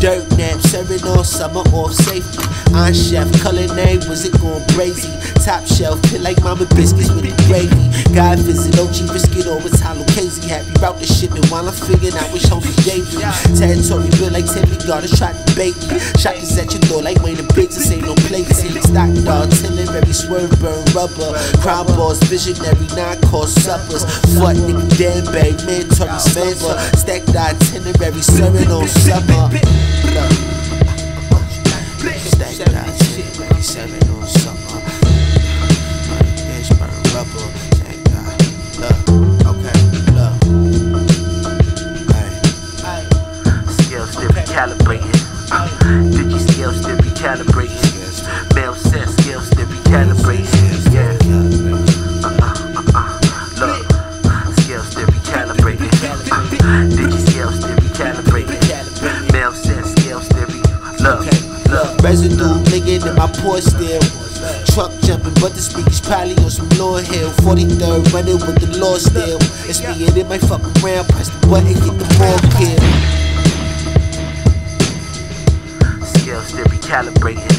dirt nap, serving all summer off safety. I'm chef, culinary, was it going crazy? Top shelf, pit like mama biscuits with the gravy. God visit OG, biscuit or it's hollow casey. Happy about the shipment while I'm figuring out which home for David. Territory built like Timmy Gardens, tried to bake me. Shotguns at your door like Wayne Biggs, this ain't no place. Stock dog, tillin', every swerve, burn rubber. Crown balls, visionary, non-course suppers. Fuck nigga, damn bag, man, Tory Stamper. Stacked itinerary, serving on supper. Stacked itinerary, serving on supper. Bitch, burn rubber. Stacked itinerary, okay, look. Aye. Scale still be calibrated. Dicky scale still be calibrated. Male sense skills to be calibrated, yeah. Look, skills to be calibrated. Digi skills to be calibrated. Male sense skills to be, look. Residue nigga in my porch still. Truck jumping, but the speaker's probably on some Lauryn Hill. 43rd running with the law still. It's me and it might fuck around, press the button, get the ball killed. Skills to be calibrated.